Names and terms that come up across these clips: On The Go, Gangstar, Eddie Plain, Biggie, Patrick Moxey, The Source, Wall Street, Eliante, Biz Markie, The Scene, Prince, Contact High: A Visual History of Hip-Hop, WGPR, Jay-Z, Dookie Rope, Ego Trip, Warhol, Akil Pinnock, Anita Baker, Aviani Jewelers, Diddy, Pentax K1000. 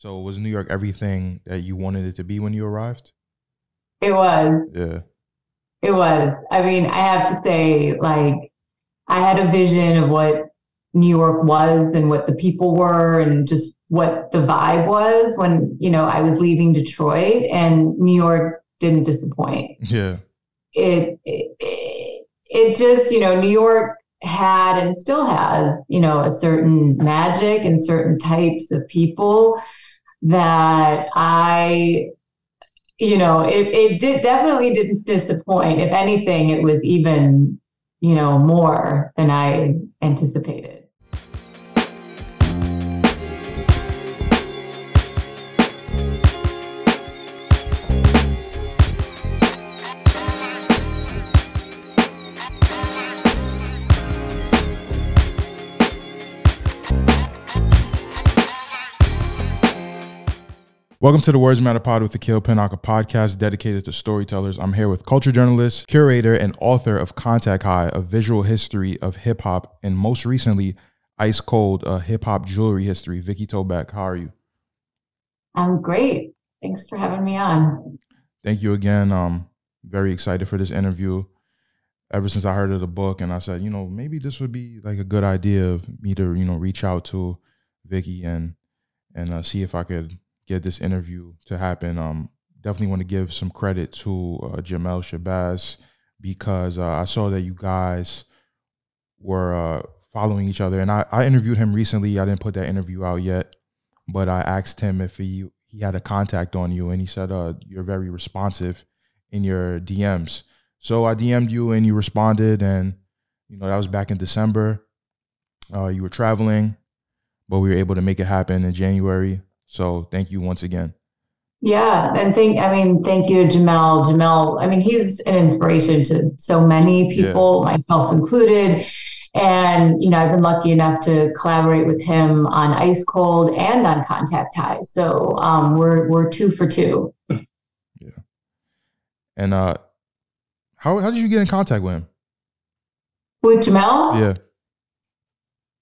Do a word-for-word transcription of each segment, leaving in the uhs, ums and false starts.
So was New York everything that you wanted it to be when you arrived? It was. Yeah. It was. I mean, I have to say, like, I had a vision of what New York was and what the people were and just what the vibe was when, you know, I was leaving Detroit, and New York didn't disappoint. Yeah. It, it, it just, you know, New York had and still has, you know, a certain magic and certain types of people that I, you know, it, it did definitely didn't disappoint. If anything, it was even, you know, more than I anticipated. Welcome to the Words Matter Pod with Akil Pinnock, a podcast dedicated to storytellers. I'm here with culture journalist, curator, and author of Contact High, A Visual History of Hip-Hop, and most recently, Ice Cold, A Hip-Hop Jewelry History. Vikki Tobak, how are you? I'm great. Thanks for having me on. Thank you again. Um, very excited for this interview. Ever since I heard of the book, and I said, you know, maybe this would be like a good idea of me to, you know, reach out to Vikki and, and uh, see if I could get this interview to happen. Um, definitely want to give some credit to uh, Jamel Shabazz, because uh, I saw that you guys were uh, following each other, and I, I interviewed him recently. I didn't put that interview out yet, but I asked him if he he had a contact on you, and he said uh, you're very responsive in your D Ms. So I D M'd you, and you responded, and you know that was back in December. Uh, you were traveling, but we were able to make it happen in January. So thank you once again. Yeah. And thank, I mean, thank you to Jamel. Jamel, I mean, he's an inspiration to so many people, yeah, myself included. And, you know, I've been lucky enough to collaborate with him on Ice Cold and on Contact High. So um, we're, we're two for two. Yeah. And uh, how, how did you get in contact with him? With Jamel? Yeah.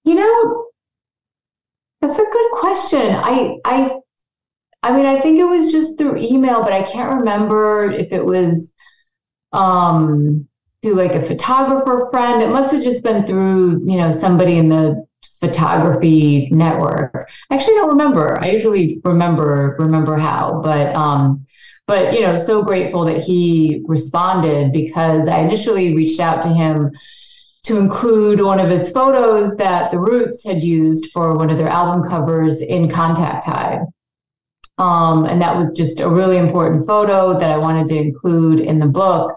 You know, that's a good question. I, I, I mean, I think it was just through email, but I can't remember if it was um, through like a photographer friend. It must have just been through, you know, somebody in the photography network. I actually don't remember. I usually remember remember how, but um, but you know, so grateful that he responded, because I initially reached out to him to include one of his photos that The Roots had used for one of their album covers in Contact High. Um, and that was just a really important photo that I wanted to include in the book.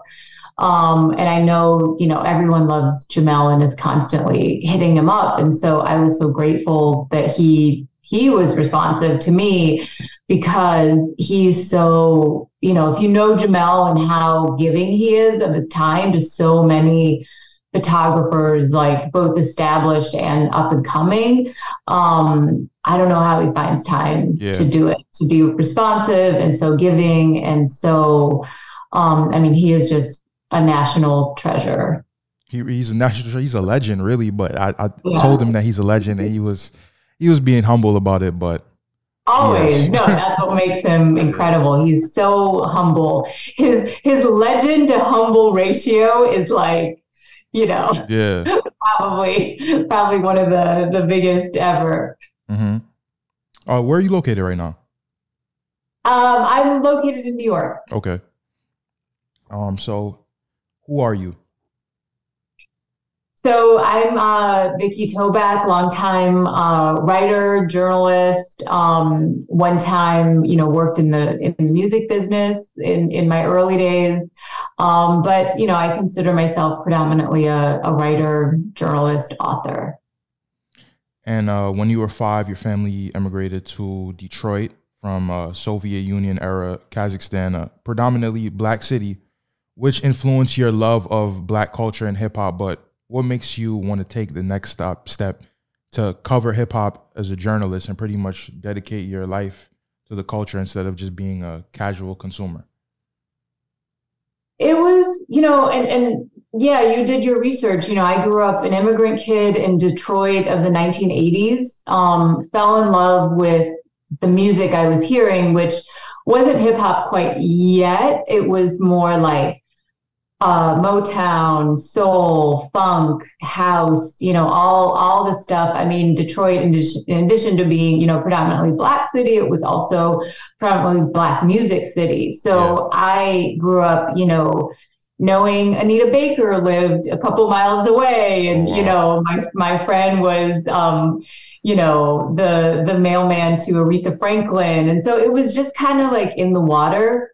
Um, and I know, you know, everyone loves Jamel and is constantly hitting him up. And so I was so grateful that he, he was responsive to me, because he's so, you know, if you know Jamel and how giving he is of his time to so many photographers, like both established and up and coming. Um, I don't know how he finds time, yeah, to do it, to be responsive and so giving. And so, um, I mean, he is just a national treasure. He, he's a national, he's a legend really, but I, I yeah. told him that he's a legend, and he was, he was being humble about it, but always. Yes. No, that's what makes him incredible. He's so humble. His, his legend to humble ratio is like, you know, yeah, probably, probably one of the, the biggest ever. Mm-hmm. Uh, where are you located right now? Um, I'm located in New York. Okay. Um, so who are you? So I'm uh, Vikki Tobak, longtime uh, writer, journalist. Um, one time, you know, worked in the in the music business in in my early days, um, but you know, I consider myself predominantly a, a writer, journalist, author. And uh, when you were five, your family emigrated to Detroit from uh, Soviet Union era Kazakhstan, a predominantly black city, which influenced your love of black culture and hip hop, but what makes you want to take the next stop step to cover hip hop as a journalist and pretty much dedicate your life to the culture instead of just being a casual consumer? It was, you know, and, and yeah, you did your research. You know, I grew up an immigrant kid in Detroit of the nineteen eighties, um, fell in love with the music I was hearing, which wasn't hip hop quite yet. It was more like uh, Motown, soul, funk, house, you know, all all the stuff. I mean, Detroit, in, dis- in addition to being, you know, predominantly Black city, it was also predominantly Black music city. So yeah. I grew up, you know, knowing Anita Baker lived a couple miles away, and you know, my my friend was, um, you know, the the mailman to Aretha Franklin, and so it was just kind of like in the water.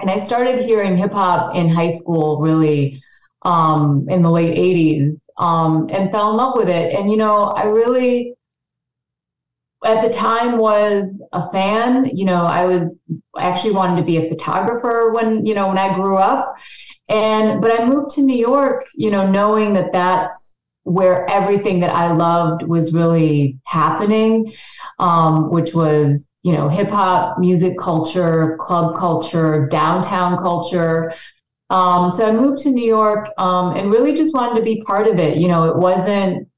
And I started hearing hip hop in high school, really, um, in the late eighties, um, and fell in love with it. And you know, I really, at the time, was a fan. You know, I was actually wanted to be a photographer when you know when I grew up. And, but I moved to New York, you know, knowing that that's where everything that I loved was really happening, um, which was, you know, hip hop, music culture, club culture, downtown culture. Um, so I moved to New York, um, and really just wanted to be part of it. You know, it wasn't,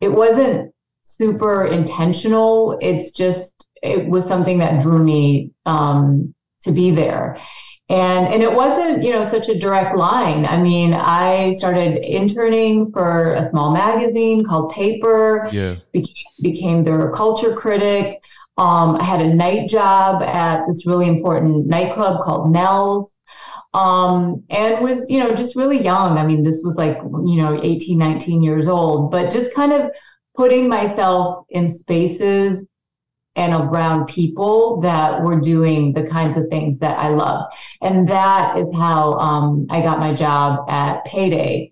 it wasn't super intentional. It's just, it was something that drew me, um, to be there. And and it wasn't, you know, such a direct line. I mean, I started interning for a small magazine called Paper, yeah. became, became their culture critic. Um, I had a night job at this really important nightclub called Nell's, um, and was, you know, just really young. I mean, this was like, you know, eighteen, nineteen years old, but just kind of putting myself in spaces and around people that were doing the kinds of things that I love. And that is how um, I got my job at Payday,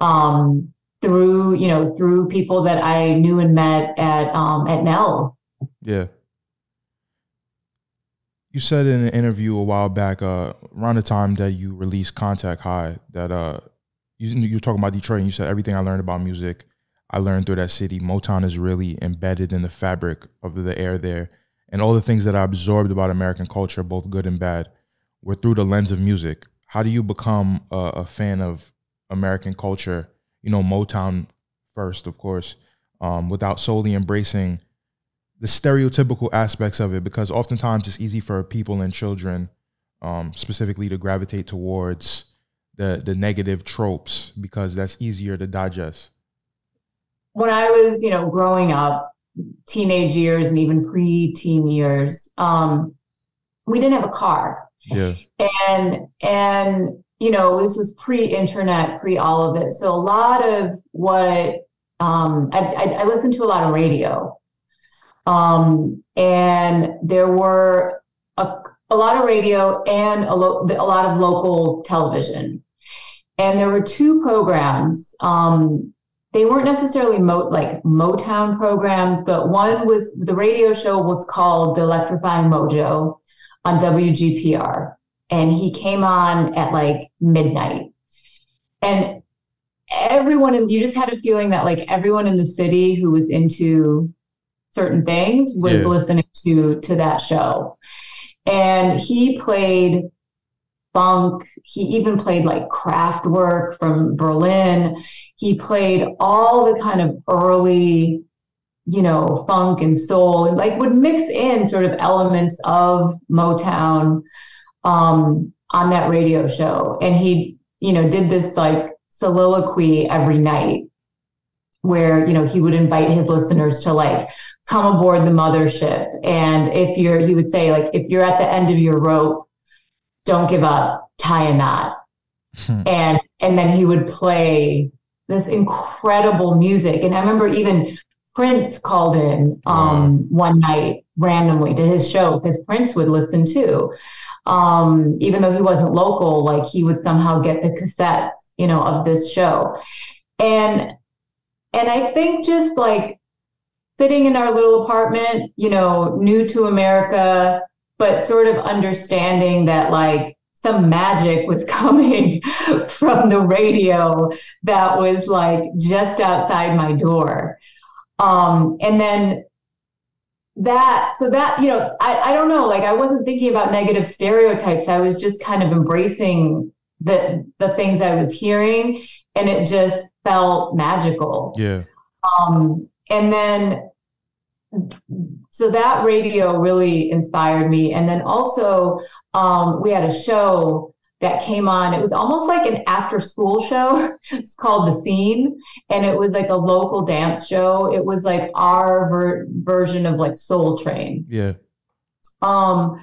um, through, you know, through people that I knew and met at, um, at Nell. Yeah. You said in an interview a while back, uh, around the time that you released Contact High, that uh, you, you were talking about Detroit, and you said everything I learned about music I learned through that city. Motown is really embedded in the fabric of the air there. And all the things that I absorbed about American culture, both good and bad, were through the lens of music. How do you become a, a fan of American culture, you know, Motown first, of course, um, without solely embracing the stereotypical aspects of it? Because oftentimes it's easy for people and children, um, specifically, to gravitate towards the, the negative tropes because that's easier to digest. When I was, you know, growing up, teenage years and even pre-teen years, um, we didn't have a car. Yeah. And, and you know, this was pre-internet, pre-all of it. So a lot of what um, – I, I, I listened to a lot of radio. Um, and there were a, a lot of radio and a, lo- a lot of local television. And there were two programs um, – they weren't necessarily mo- like Motown programs, but one was, the radio show was called The Electrifying Mojo on W G P R. And he came on at like midnight. And everyone, in, you just had a feeling that like everyone in the city who was into certain things was yeah. listening to, to that show. And he played funk. He even played like Kraftwerk from Berlin. He played all the kind of early, you know, funk and soul, and like would mix in sort of elements of Motown um, on that radio show. And he, you know, did this like soliloquy every night where, you know, he would invite his listeners to like come aboard the mothership. And if you're, he would say like, if you're at the end of your rope, don't give up, tie a knot. Hmm. And and then he would play this incredible music. And I remember even Prince called in um, wow. one night randomly to his show because Prince would listen too. Um, even though he wasn't local, like he would somehow get the cassettes, you know, of this show. And and I think just like sitting in our little apartment, you know, new to America, but sort of understanding that like some magic was coming from the radio that was like just outside my door. Um, and then that, so that, you know, I, I don't know, like I wasn't thinking about negative stereotypes. I was just kind of embracing the the things I was hearing, and it just felt magical. Yeah. Um, and then So that radio really inspired me. And then also um, we had a show that came on. It was almost like an after school show. It's called The Scene. And it was like a local dance show. It was like our ver- version of like Soul Train. Yeah. Um,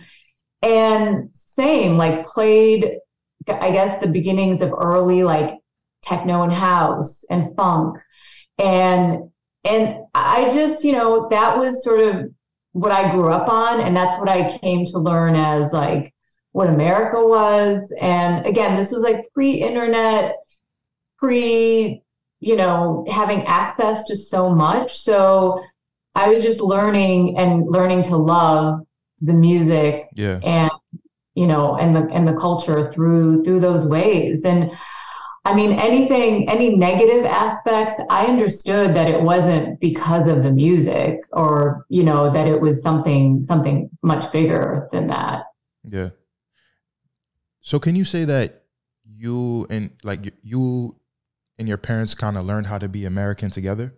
and same, like played, I guess, the beginnings of early like techno and house and funk. And, and I just, you know, that was sort of what I grew up on. And that's what I came to learn as like what America was. And again, this was like pre-internet, pre, you know, having access to so much. So I was just learning and learning to love the music, yeah, and, you know, and the, and the culture through, through those ways. And I mean, anything, any negative aspects, I understood that it wasn't because of the music or, you know, that it was something, something much bigger than that. Yeah. So can you say that you and like you and your parents kind of learned how to be American together?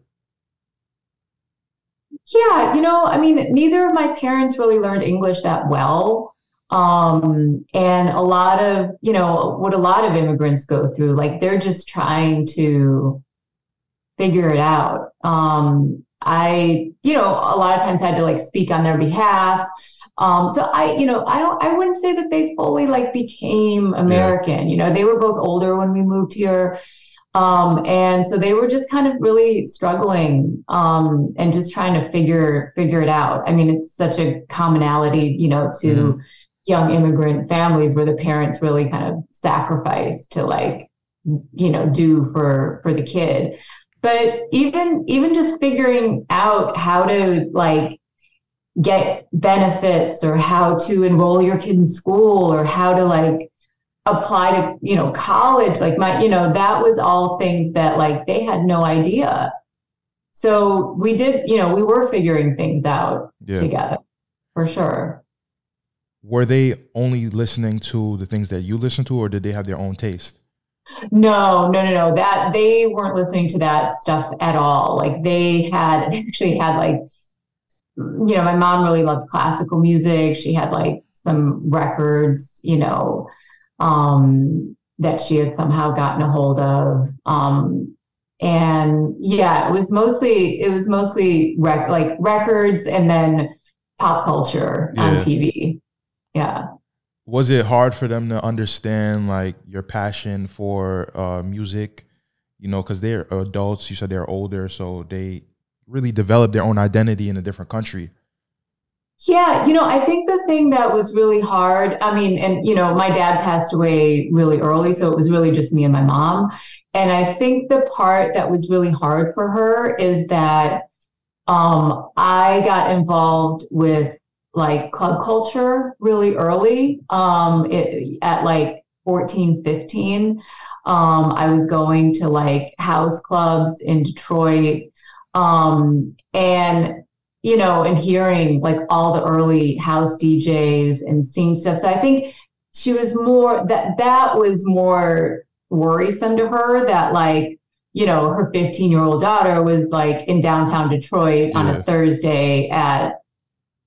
Yeah. You know, I mean, neither of my parents really learned English that well. Um, and a lot of, you know, what a lot of immigrants go through, like they're just trying to figure it out. Um, I, you know, a lot of times had to like speak on their behalf. Um, so I, you know, I don't, I wouldn't say that they fully like became American, yeah. You know, they were both older when we moved here. Um, and so they were just kind of really struggling, um, and just trying to figure, figure it out. I mean, it's such a commonality, you know, to, mm-hmm. young immigrant families where the parents really kind of sacrifice to like, you know, do for, for the kid. But even, even just figuring out how to like get benefits or how to enroll your kid in school or how to like apply to, you know, college, like my, you know, that was all things that like they had no idea. So we did, you know, we were figuring things out yeah. together for sure. Were they only listening to the things that you listened to, or did they have their own taste? No, no, no, no. That they weren't listening to that stuff at all. Like they had they actually had like, you know, my mom really loved classical music. She had like some records, you know, um, that she had somehow gotten a hold of. Um, and yeah, it was mostly, it was mostly rec- like records and then pop culture yeah. on T V. Yeah. Was it hard for them to understand like your passion for uh, music, you know, because they're adults, you said they're older, so they really developed their own identity in a different country? Yeah. You know, I think the thing that was really hard, I mean, and, you know, my dad passed away really early, so it was really just me and my mom. And I think the part that was really hard for her is that um, I got involved with like club culture really early. Um, it, at like fourteen, fifteen, um, I was going to like house clubs in Detroit. Um, and, you know, and hearing like all the early house D Js and seeing stuff. So I think she was more that, that was more worrisome to her that like, you know, her fifteen year old daughter was like in downtown Detroit yeah. on a Thursday at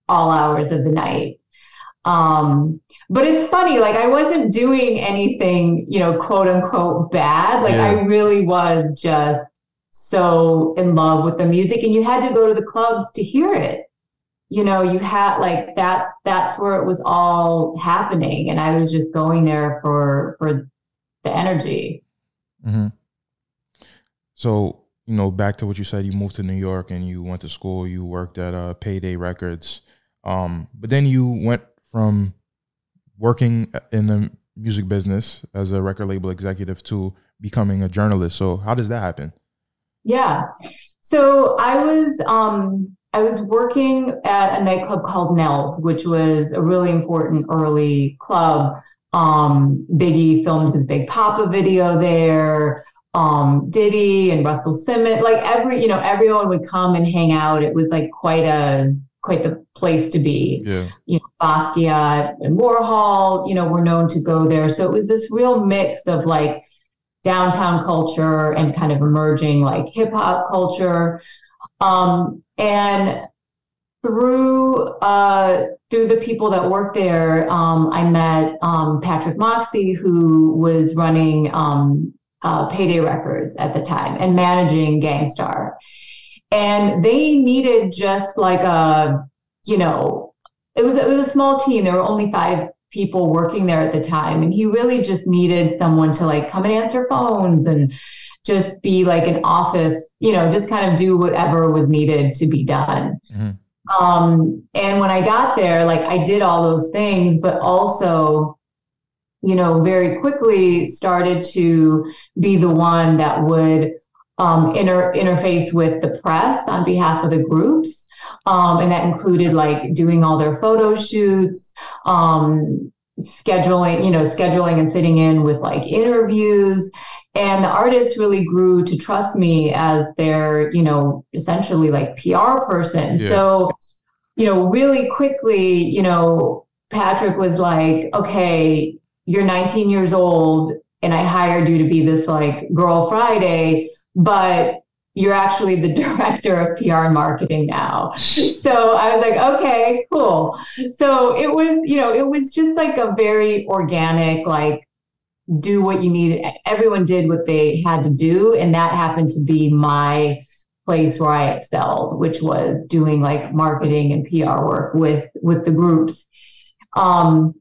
all hours of the night. Um, but it's funny, like I wasn't doing anything, you know, quote unquote bad. Like yeah. I really was just so in love with the music, and you had to go to the clubs to hear it. You know, you had like, that's, that's where it was all happening. And I was just going there for, for the energy. Mm-hmm. So, you know, back to what you said, you moved to New York and you went to school, you worked at uh, Payday Records. Um, but then you went from working in the music business as a record label executive to becoming a journalist. So how does that happen? Yeah. So I was, um, I was working at a nightclub called Nell's, which was a really important early club. Um, Biggie filmed his Big Papa video there. Um, Diddy and Russell Simmons, like every, you know, everyone would come and hang out. It was like quite a, quite the place to be. Yeah. You know, Basquiat and Warhol, you know, were known to go there. So it was this real mix of like downtown culture and kind of emerging like hip hop culture. Um, and Through uh, through the people that work there, um, I met um, Patrick Moxey, who was running um, uh, Payday Records at the time and managing Gangstar. And they needed just like a, you know, it was, it was a small team. There were only five people working there at the time. And he really just needed someone to like come and answer phones and just be like an office, you know, just kind of do whatever was needed to be done. Mm-hmm. Um, and when I got there, like I did all those things, but also, you know, very quickly started to be the one that would um, inter- interface with the press on behalf of the groups. Um, and that included like doing all their photo shoots, um, scheduling, you know, scheduling and sitting in with like interviews. And the artists really grew to trust me as their, you know, essentially like P R person. Yeah. So, you know, really quickly, you know, Patrick was like, okay, you're nineteen years old and I hired you to be this like Girl Friday, but you're actually the director of P R and marketing now. So I was like, okay, cool. So it was, you know, it was just like a very organic, like, do what you needed. Everyone did what they had to do. And that happened to be my place where I excelled, which was doing like marketing and P R work with, with the groups. Um,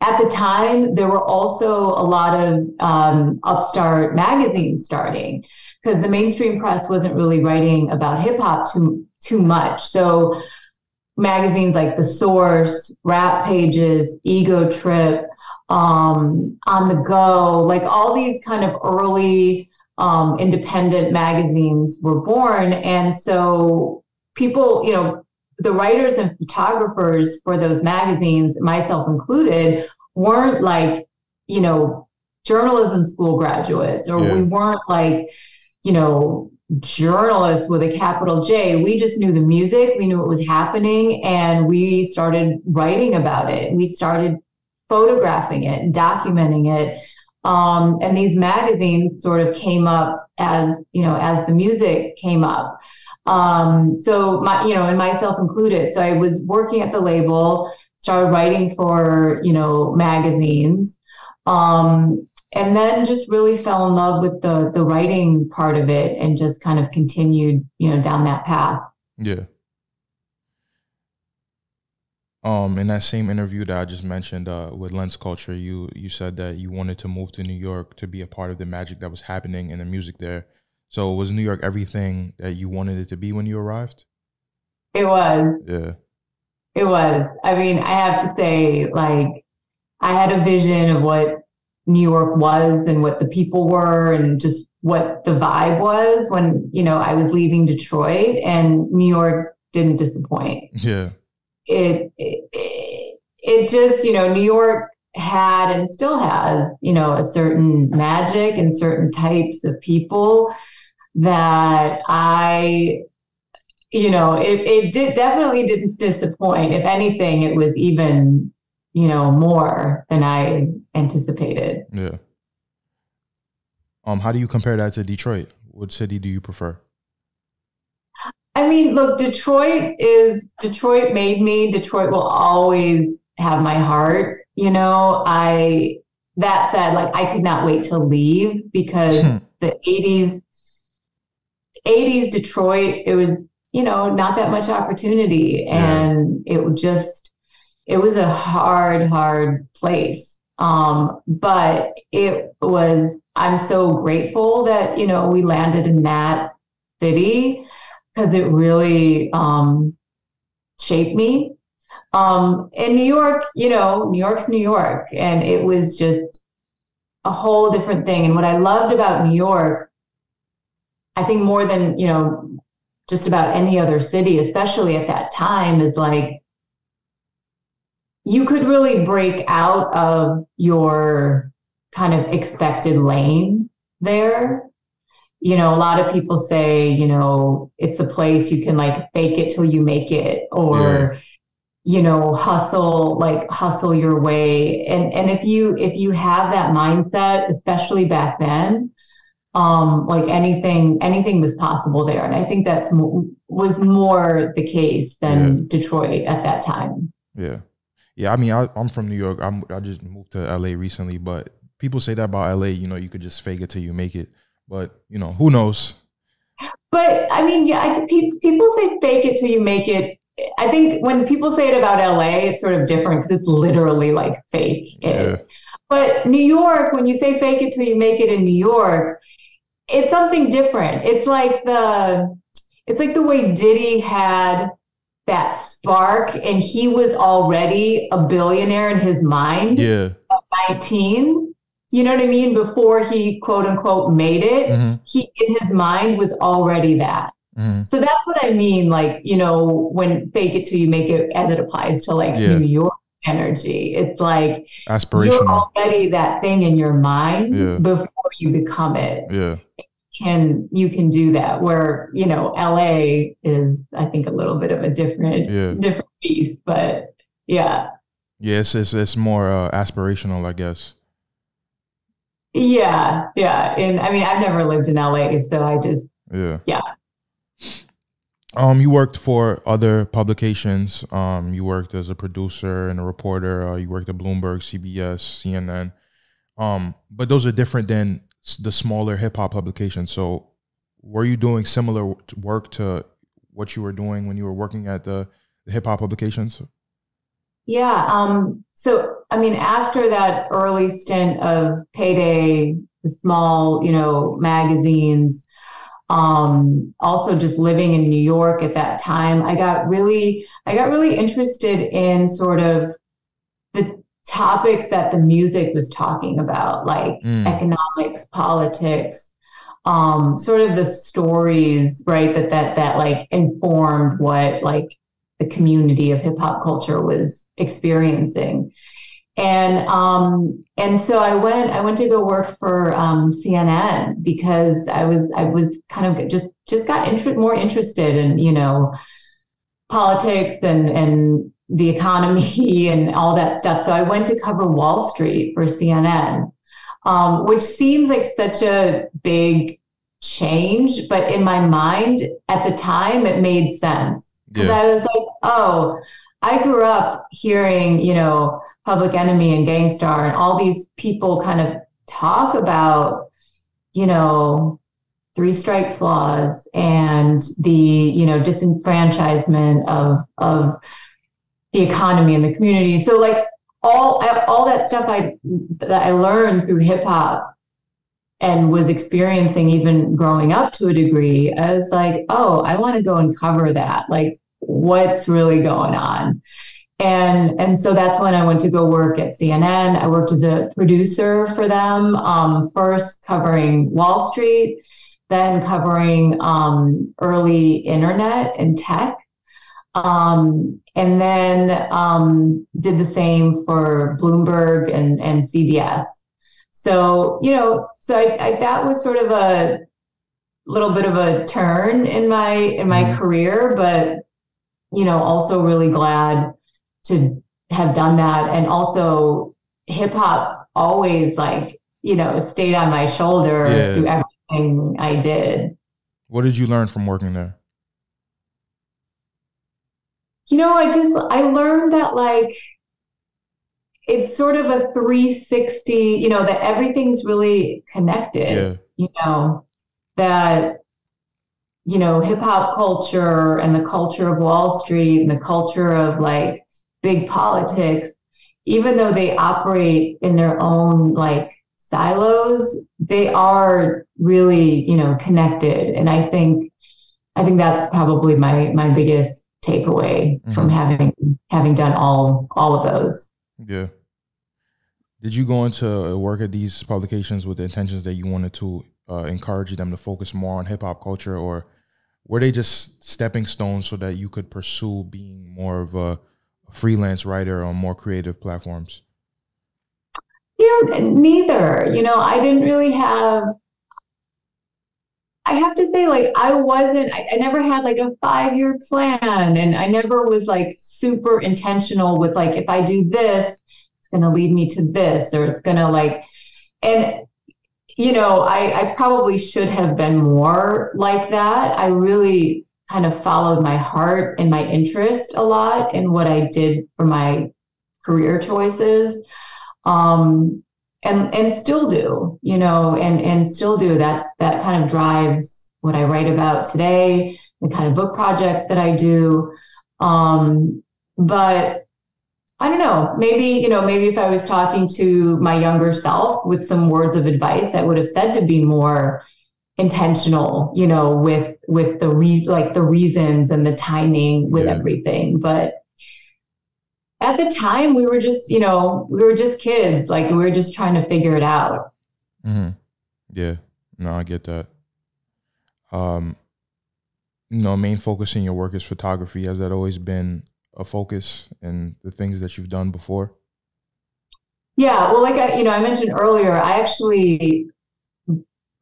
at the time, there were also a lot of um, upstart magazines starting because the mainstream press wasn't really writing about hip hop too, too much. So magazines like The Source, Rap Pages, Ego Trip, Um, on the Go, like all these kind of early um, independent magazines were born. And so people, you know, the writers and photographers for those magazines, myself included, weren't like, you know, journalism school graduates, or yeah. we weren't like, you know, journalists with a capital J. We just knew the music, we knew what was happening, and we started writing about it. We started photographing it and documenting it. Um, and these magazines sort of came up as, you know, as the music came up. Um, so my, you know, and myself included. So I was working at the label, started writing for, you know, magazines. Um, and then just really fell in love with the, the writing part of it and just kind of continued, you know, down that path. Yeah. Um, in that same interview that I just mentioned uh, with Lens Culture, you you said that you wanted to move to New York to be a part of the magic that was happening in the music there. So was New York everything that you wanted it to be when you arrived? It was. Yeah. It was. I mean, I have to say, like, I had a vision of what New York was and what the people were and just what the vibe was when, you know, I was leaving Detroit, and New York didn't disappoint. Yeah. It, it it just, you know, New York had and still has, you know, a certain magic and certain types of people that I, you know, it, it did definitely didn't disappoint. If anything, it was even, you know, more than I anticipated. Yeah. Um, how do you compare that to Detroit? What city do you prefer? I mean, look, Detroit is, Detroit made me, Detroit will always have my heart. You know, I, that said, like, I could not wait to leave because the eighties, eighties Detroit, it was, you know, not that much opportunity. And yeah. it was just, it was a hard, hard place. Um, but it was, I'm so grateful that, you know, we landed in that city, because it really um, shaped me. Um, in New York, you know, New York's New York. And it was just a whole different thing. And what I loved about New York, I think more than, you know, just about any other city, especially at that time, is like, you could really break out of your kind of expected lane there. You know, a lot of people say, you know, it's the place you can like fake it till you make it, or, yeah. you know, hustle, like hustle your way. And, and if you, if you have that mindset, especially back then, um, like anything, anything was possible there. And I think that's mo- was more the case than yeah. Detroit at that time. Yeah. Yeah. I mean, I, I'm from New York. I'm, I just moved to L A recently, but people say that about L A, you know, you could just fake it till you make it, but you know, who knows? But I mean, yeah, I, pe people say fake it till you make it. I think when people say it about L A, it's sort of different because it's literally like fake it. Yeah. But New York, when you say fake it till you make it in New York, it's something different. It's like the, it's like the way Diddy had that spark and he was already a billionaire in his mind yeah. at nineteen. You know what I mean? Before he quote unquote made it, mm-hmm. he in his mind was already that. Mm-hmm. So that's what I mean. Like, you know, when fake it till you make it as it applies to like yeah. New York energy, it's like aspirational. You're already that thing in your mind yeah. before you become it. Yeah. Can you can do that where, you know, L A is, I think, a little bit of a different, yeah. different piece, but yeah. Yeah. It's, it's, it's more uh, aspirational, I guess. Yeah. Yeah. And I mean, I've never lived in L A, so I just, yeah. Yeah. Um, you worked for other publications. Um, you worked as a producer and a reporter. Uh, you worked at Bloomberg, C B S, C N N. Um, but those are different than the smaller hip hop publications. So were you doing similar work to what you were doing when you were working at the, the hip hop publications? Yeah. Um, so, I mean, after that early stint of Payday, the small, you know, magazines, Um, also just living in New York at that time, I got really, I got really interested in sort of the topics that the music was talking about, like mm. economics, politics, um, sort of the stories, right. That, that, that like informed what like the community of hip hop culture was experiencing. And, um, and so I went, I went to go work for, um, C N N because I was, I was kind of just, just got inter more interested in, you know, politics and, and the economy and all that stuff. So I went to cover Wall Street for C N N, um, which seems like such a big change, but in my mind at the time it made sense because yeah. I was like, oh, I grew up hearing, you know, Public Enemy and Gangstar and all these people kind of talk about, you know, three strikes laws and the, you know, disenfranchisement of, of the economy and the community. So like all, all that stuff I, that I learned through hip hop and was experiencing even growing up to a degree, I was like, oh, I want to go and cover that. Like, what's really going on? And, and so that's when I went to go work at C N N. I worked as a producer for them, um, first covering Wall Street, then covering um, early internet and tech. Um, and then um, did the same for Bloomberg and, and C B S. So, you know, so I, I, that was sort of a little bit of a turn in my, in my mm-hmm. career, but you know, also really glad to have done that. And also hip hop always like, you know, stayed on my shoulder yeah. through everything I did. What did you learn from working there? You know, I just, I learned that like, it's sort of a three sixty, you know, that everything's really connected, yeah. you know, that you know, hip hop culture and the culture of Wall Street and the culture of like big politics, even though they operate in their own like silos, they are really, you know, connected. And I think, I think that's probably my, my biggest takeaway mm-hmm. from having, having done all, all of those. Yeah. Did you go into work at these publications with the intentions that you wanted to uh, encourage them to focus more on hip hop culture, or were they just stepping stones so that you could pursue being more of a freelance writer on more creative platforms? You know, neither. You know, I didn't really have, I have to say, like, I wasn't, I, I never had like a five year plan, and I never was like super intentional with like, if I do this, it's going to lead me to this, or it's going to like, and you know, I, I probably should have been more like that. I really kind of followed my heart and my interest a lot in what I did for my career choices, um, and and still do, you know, and and still do. That's that kind of drives what I write about today, the kind of book projects that I do. Um, but I don't know, maybe, you know, maybe if I was talking to my younger self with some words of advice, I would have said to be more intentional, you know, with, with the re- like the reasons and the timing with yeah. everything. But at the time we were just, you know, we were just kids. Like we were just trying to figure it out. Mm-hmm. Yeah, no, I get that. Um, you know, main focus in your work is photography. Has that always been a focus in the things that you've done before? Yeah. Well, like I, you know, I mentioned earlier, I actually,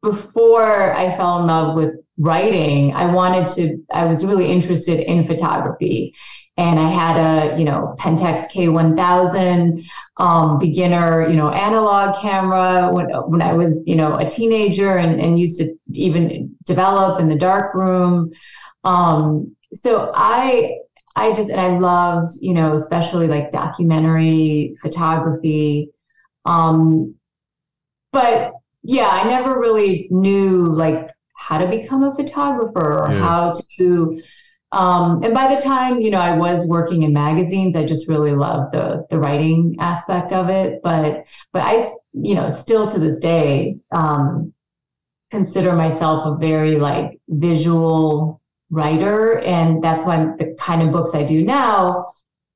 before I fell in love with writing, I wanted to, I was really interested in photography, and I had a, you know, Pentax K one thousand, um, beginner, you know, analog camera when, when I was, you know, a teenager and, and used to even develop in the dark room. Um, so I, I just, and I loved, you know, especially like documentary photography. Um, but yeah, I never really knew like how to become a photographer or yeah. how to, um, and by the time, you know, I was working in magazines, I just really loved the, the writing aspect of it. But, but I, you know, still to this day, um, consider myself a very like visual writer. And that's why the kind of books I do now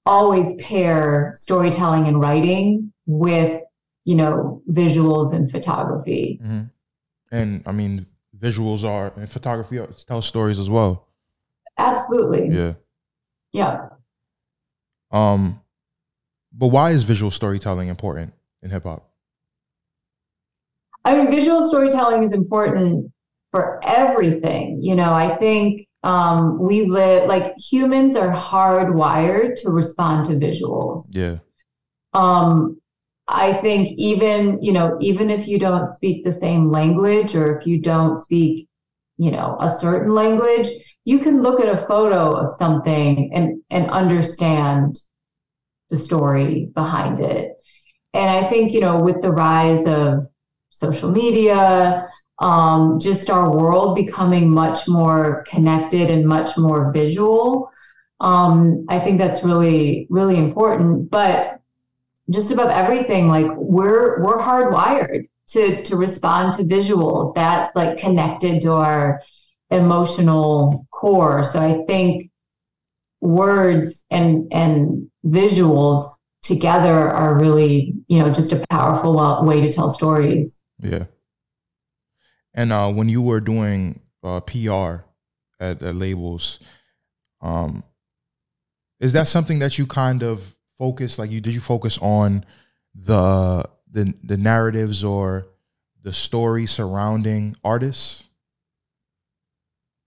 always pair storytelling and writing with, you know, visuals and photography. Mm-hmm. And I mean, visuals are, and photography tells stories as well. Absolutely. Yeah. Yeah. Um, but why is visual storytelling important in hip hop? I mean, visual storytelling is important for everything. You know, I think um, we live, like humans are hardwired to respond to visuals. Yeah. Um, I think even, you know, even if you don't speak the same language, or if you don't speak, you know, a certain language, you can look at a photo of something and, and understand the story behind it. And I think, you know, with the rise of social media, um, just our world becoming much more connected and much more visual, um, I think that's really, really important. But just above everything, like we're we're hardwired to to respond to visuals that like connected to our emotional core. So I think words and and visuals together are really, you know, just a powerful way to tell stories. Yeah. And uh, when you were doing uh, P R at, at labels, um, is that something that you kind of focus, like you did you focus on the the the narratives or the story surrounding artists?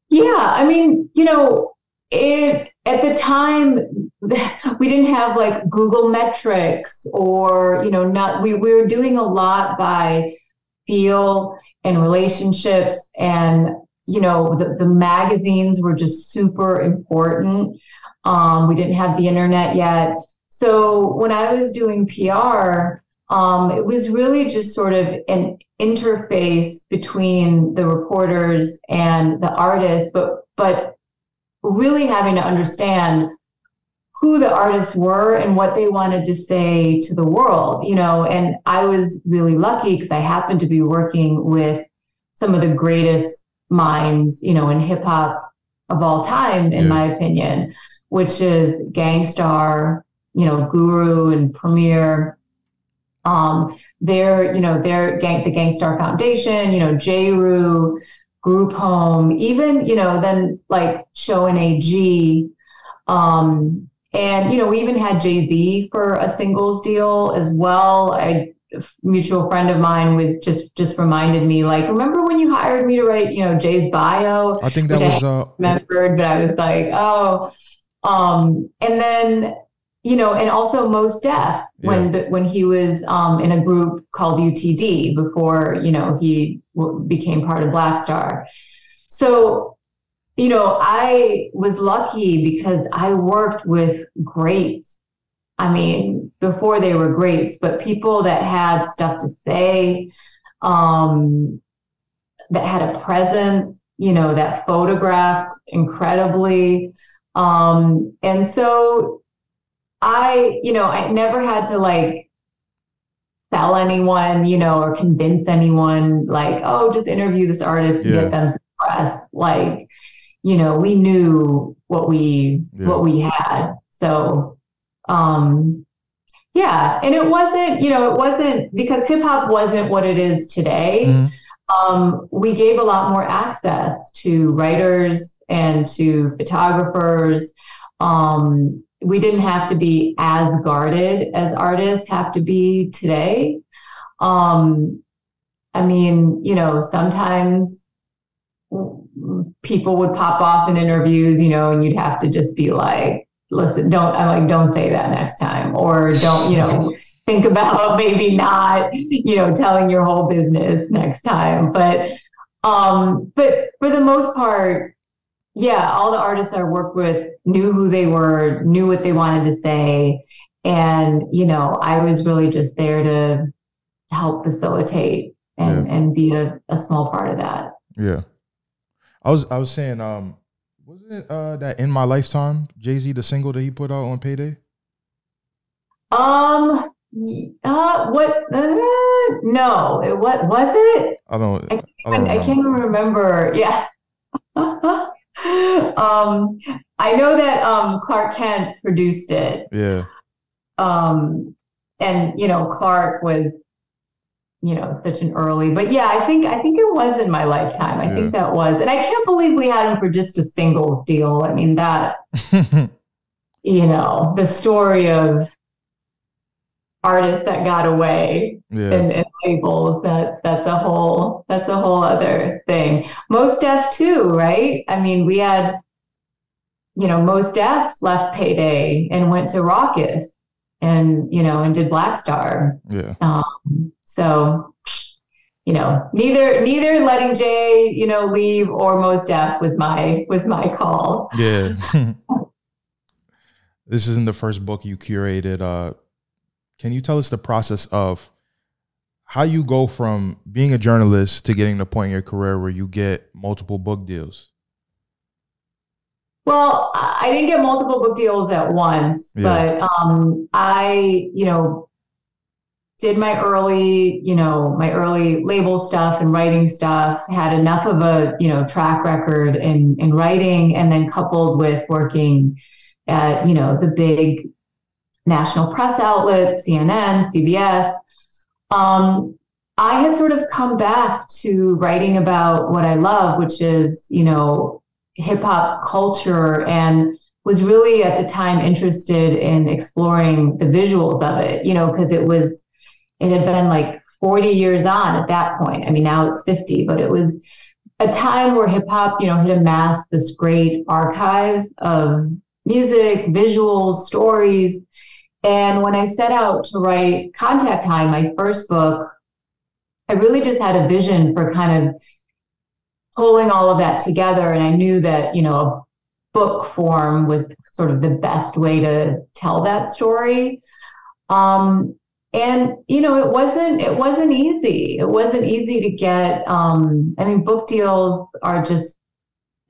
Yeah, I mean, you know, it at the time we didn't have like Google metrics or, you know, not we, we were doing a lot by feel and relationships, and you know, the, the magazines were just super important. Um, we didn't have the internet yet. So when I was doing P R, um, it was really just sort of an interface between the reporters and the artists, but but really having to understand who the artists were and what they wanted to say to the world, you know. And I was really lucky because I happened to be working with some of the greatest minds, you know, in hip hop of all time, in yeah. my opinion, which is Gangstar, you know, Guru and Premier, um, their, you know, their gang, the Gangstar Foundation, you know, J-Roo, Group Home, even, you know, then like Show and A G. Um, and, you know, we even had Jay-Z for a singles deal as well. I, a mutual friend of mine was just, just reminded me, like, remember when you hired me to write, you know, Jay's bio? I think that was, I uh, remembered, but I was like, oh, um, and then, you know, and also Mos Def when yeah. when he was um, in a group called U T D before, you know, he w- became part of Black Star. So you know, I was lucky because I worked with greats. I mean, before they were greats, but people that had stuff to say, um, that had a presence, you know, that photographed incredibly. Um, and so I, you know, I never had to like sell anyone, you know, or convince anyone like, oh, just interview this artist and yeah. get them suppressed. Like, you know, we knew what we, yeah. what we had. So, um, yeah. And it wasn't, you know, it wasn't because hip hop wasn't what it is today. Mm-hmm. Um, we gave a lot more access to writers and to photographers. Um, we didn't have to be as guarded as artists have to be today. Um, I mean, you know, sometimes people would pop off in interviews, you know, and you'd have to just be like, listen, don't, I'm like, don't say that next time, or don't, you know, think about maybe not, you know, telling your whole business next time. But, um, but for the most part, yeah, all the artists I worked with knew who they were, knew what they wanted to say. And, you know, I was really just there to help facilitate and, yeah. and be a, a small part of that. Yeah. I was, I was saying, um, wasn't it uh, that In My Lifetime, Jay-Z, the single that he put out on Payday? Um, uh, what? Uh, no, it what was it? I don't. I can't, I don't I can't even remember. Yeah. um, I know that um Clark Kent produced it. Yeah. Um, and you know Clark was, you know, such an early, but yeah, I think, I think it was In My Lifetime. I yeah. think that was, and I can't believe we had him for just a singles deal. I mean, that, you know, the story of artists that got away yeah. and, and labels, that's, that's a whole, that's a whole other thing. Mos Def too, right? I mean, we had, you know, Mos Def left Payday and went to Ruckus and, you know, and did Black Star. Yeah. Um, So, you know, neither neither letting Jay, you know, leave or Mos Def was my was my call. Yeah. This isn't the first book you curated. Uh, can you tell us the process of how you go from being a journalist to getting to the point in your career where you get multiple book deals? Well, I didn't get multiple book deals at once, yeah. but um, I, you know, did my early, you know, my early label stuff and writing stuff, had enough of a, you know, track record in, in writing, and then coupled with working at, you know, the big national press outlets, C N N, C B S. Um, I had sort of come back to writing about what I love, which is, you know, hip hop culture, and was really at the time interested in exploring the visuals of it, you know, because it was, it had been like forty years on at that point. I mean, now it's fifty, but it was a time where hip hop, you know, had amassed this great archive of music, visuals, stories. And when I set out to write Contact High, my first book, I really just had a vision for kind of pulling all of that together. And I knew that, you know, book form was sort of the best way to tell that story. Um, And, you know, it wasn't, it wasn't easy. It wasn't easy to get, um, I mean, book deals are just,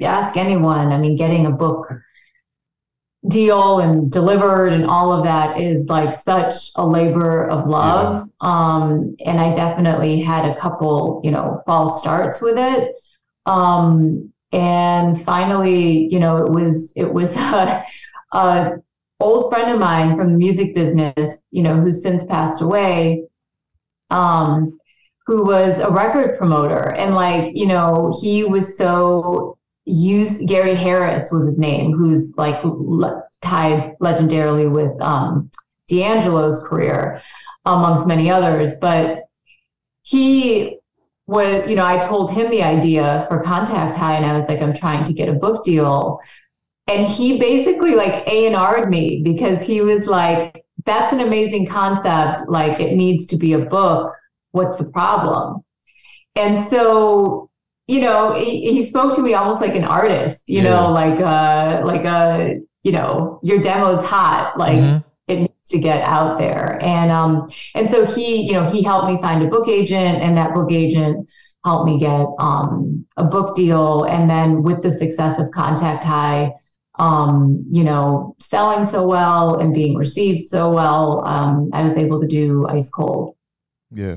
ask anyone. I mean, getting a book deal and delivered and all of that is like such a labor of love. Yeah. Um, and I definitely had a couple, you know, false starts with it. Um, and finally, you know, it was, it was, a, a old friend of mine from the music business, you know, who's since passed away, um, who was a record promoter. And like, you know, he was so used, Gary Harris was his name, who's like le tied legendarily with um, D'Angelo's career, amongst many others. But he was, you know, I told him the idea for Contact High, and I was like, I'm trying to get a book deal. And he basically like A and R'd me, because he was like, that's an amazing concept. Like, it needs to be a book. What's the problem? And so, you know, he, he spoke to me almost like an artist, you yeah. know, like, uh, like, uh, you know, your demo's hot, like mm-hmm. it needs to get out there. And, um, and so he, you know, he helped me find a book agent, and that book agent helped me get, um, a book deal. And then with the success of Contact High, um, you know, selling so well and being received so well, um, I was able to do Ice Cold. Yeah.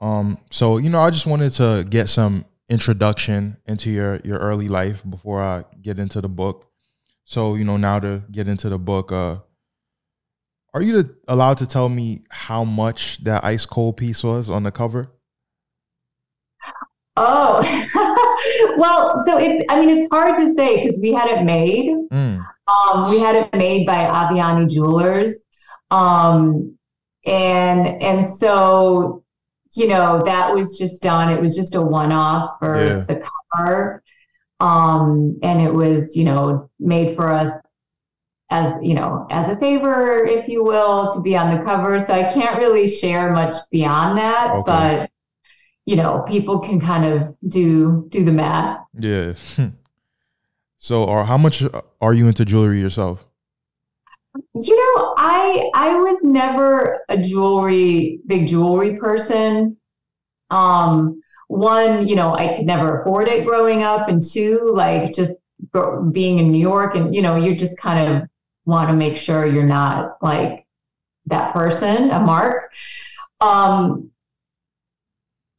Um, so, you know, I just wanted to get some introduction into your, your early life before I get into the book. So, you know, now to get into the book, uh, are you to, allowed to tell me how much that Ice Cold piece was on the cover? Oh, well, so it's, I mean, it's hard to say because we had it made, mm. um, we had it made by Aviani Jewelers. Um, and, and so, you know, that was just done. It was just a one-off for yeah. the cover. Um, and it was, you know, made for us as, you know, as a favor, if you will, to be on the cover. So I can't really share much beyond that, okay. but you know, people can kind of do, do the math. Yeah. So, or how much are you into jewelry yourself? You know, I I was never a jewelry, big jewelry person. Um, one, you know, I could never afford it growing up. And two, like just being in New York and, you know, you just kind of want to make sure you're not like that person, a mark. Um,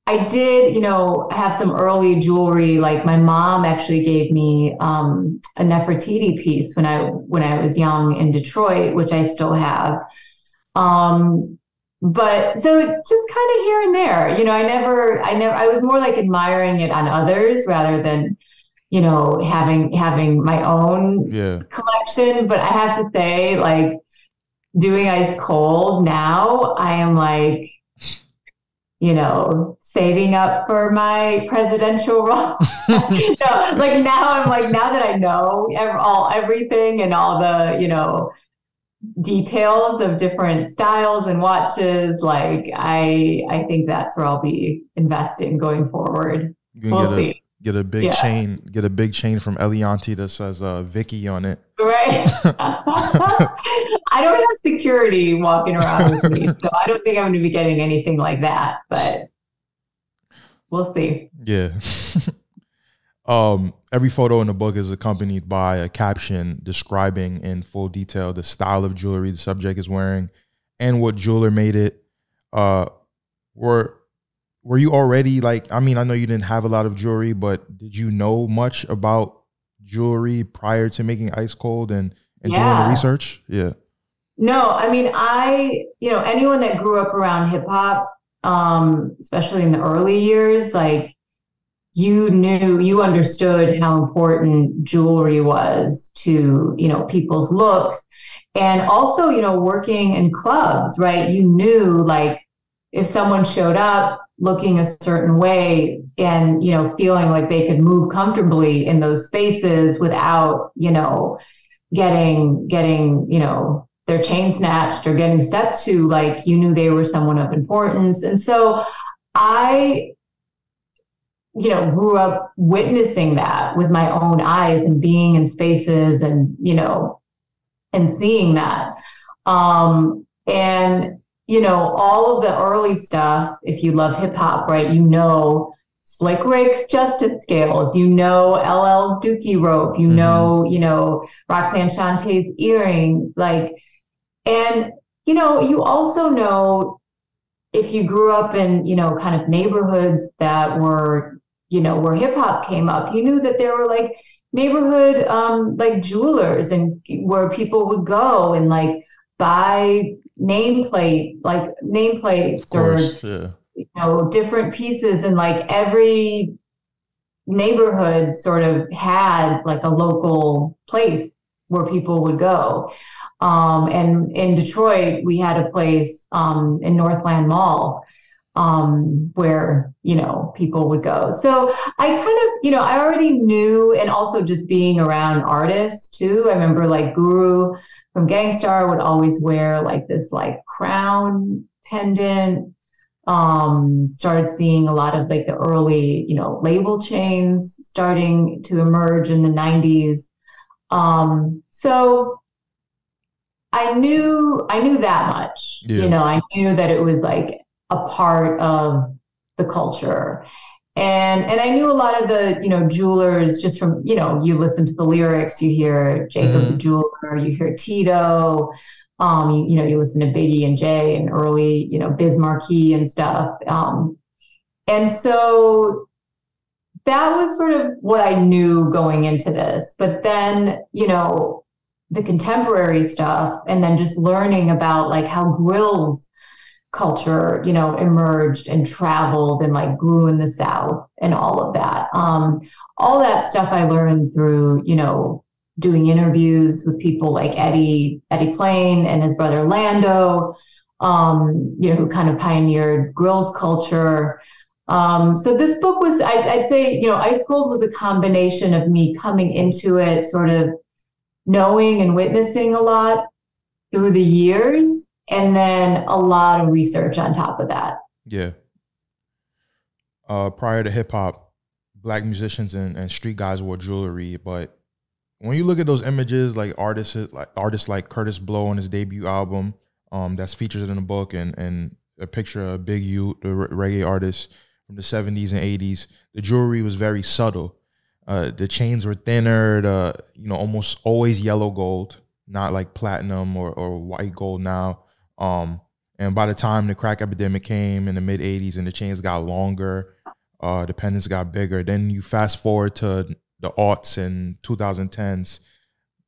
I did, you know, have some early jewelry. Like my mom actually gave me um, a Nefertiti piece when I when I was young in Detroit, which I still have. Um, but so just kind of here and there, you know. I never, I never, I was more like admiring it on others rather than, you know, having having my own yeah. collection. But I have to say, like doing Ice Cold now, I am like, you know, saving up for my presidential role. No, like now I'm like, now that I know ev all everything and all the, you know, details of different styles and watches, like I, I think that's where I'll be investing going forward. You can we'll get see. A, get a big yeah. chain, get a big chain from Eliante that says uh, Vikki on it. Right. I don't have security walking around with me, so I don't think I'm going to be getting anything like that, but we'll see. Yeah. um, every photo in the book is accompanied by a caption describing in full detail the style of jewelry the subject is wearing and what jeweler made it. Uh, were, were you already like, I mean, I know you didn't have a lot of jewelry, but did you know much about jewelry prior to making Ice Cold and, and yeah. doing the research? Yeah. No, I mean, I, you know, anyone that grew up around hip hop, um, especially in the early years, like you knew, you understood how important jewelry was to, you know, people's looks. And also, you know, working in clubs, right? You knew like if someone showed up looking a certain way and, you know, feeling like they could move comfortably in those spaces without, you know, getting, getting, you know, their chain snatched or getting stepped to, like, you knew they were someone of importance. And so I, you know, grew up witnessing that with my own eyes and being in spaces and, you know, and seeing that. Um, and, you know, all of the early stuff, if you love hip hop, right, you know, Slick Rick's Justice Scales, you know, L L's Dookie Rope, you mm-hmm. know, you know, Roxanne Shantae's earrings, like, and, you know, you also know if you grew up in, you know, kind of neighborhoods that were, you know, where hip hop came up, you knew that there were like neighborhood, um, like jewelers and where people would go and like buy nameplate, like nameplates or, yeah. you know, different pieces. And like every neighborhood sort of had like a local place where people would go. Um, and in Detroit, we had a place um, in Northland Mall um, where, you know, people would go. So I kind of, you know, I already knew, and also just being around artists too. I remember like Guru from Gangstar would always wear like this like crown pendant um, started seeing a lot of like the early, you know, label chains starting to emerge in the nineties. Um, so I knew, I knew that much, yeah. you know, I knew that it was like a part of the culture. And, and I knew a lot of the, you know, jewelers just from, you know, you listen to the lyrics, you hear Jacob mm-hmm. the Jeweler, you hear Tito, um, you, you know, you listen to Biggie and Jay and early, you know, Biz Markie and stuff. Um, and so that was sort of what I knew going into this, but then, you know, the contemporary stuff, and then just learning about like how grills culture, you know, emerged and traveled and like grew in the South and all of that. Um, all that stuff I learned through, you know, doing interviews with people like Eddie, Eddie Plain and his brother Lando, um, you know, who kind of pioneered grills culture. Um, so this book was, I, I'd say, you know, Ice Cold was a combination of me coming into it, sort of knowing and witnessing a lot through the years, and then a lot of research on top of that. Yeah. Uh, prior to hip hop, black musicians and, and street guys wore jewelry. But when you look at those images, like artists like artists like Curtis Blow on his debut album, um, that's featured in the book, and and a picture of Big U, the reggae artist from the seventies and eighties, the jewelry was very subtle. Uh, the chains were thinner, the, you know, almost always yellow gold, not like platinum or, or white gold now. Um, and by the time the crack epidemic came in the mid eighties and the chains got longer, uh, the pendants got bigger. Then you fast forward to the aughts and twenty tens,